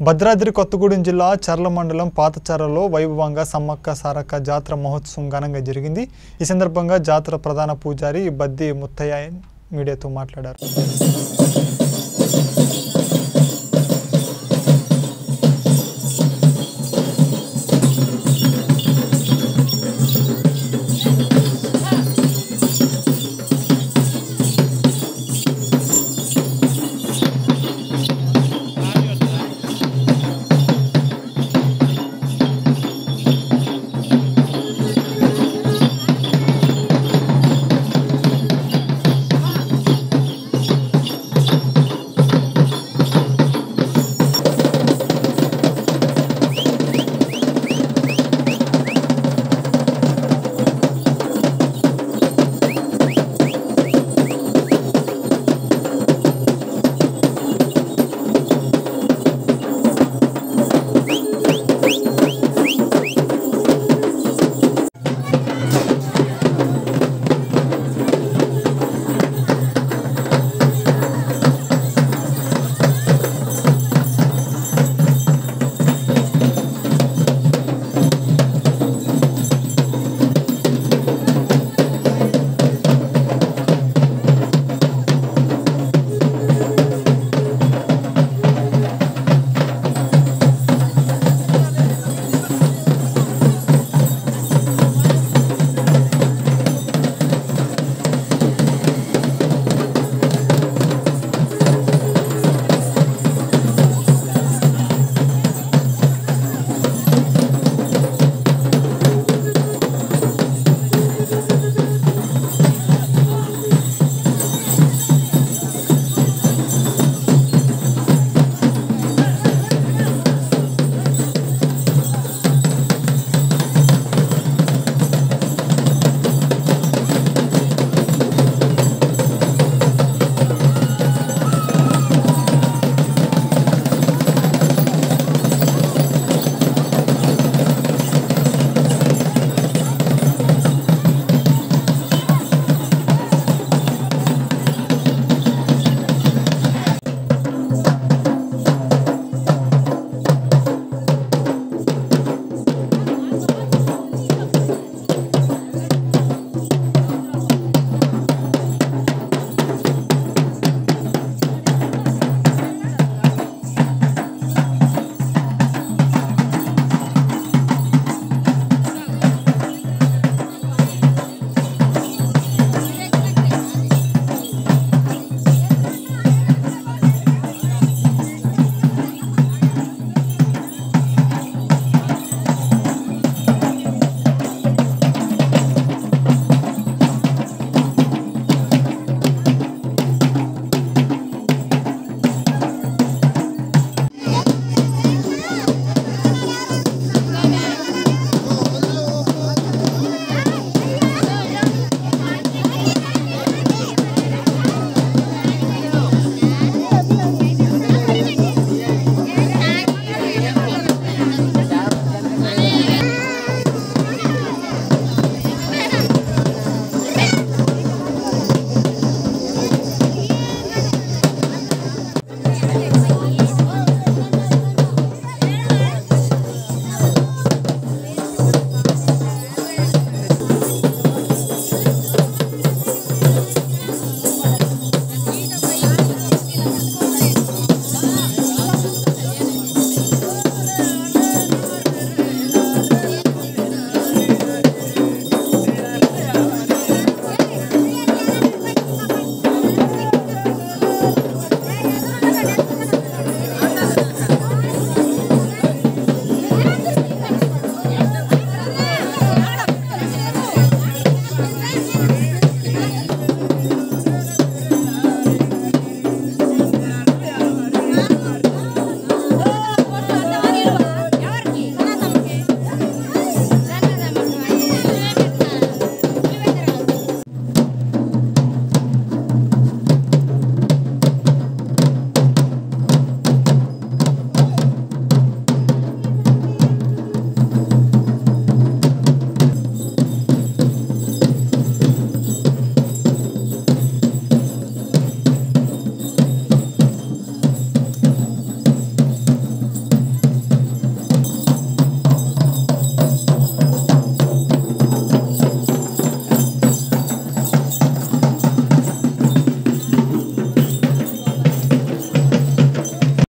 Bhadradri Kothagudem Jilla, Charla Mandalam, Pata Charalo, Vaibhavanga, Sammakka, Sarakka, Jatra Mahotsavanga Jarigindi, Isandarbanga, Jatra Pradhana Pujari, Baddi Muthaya Media to Matladar.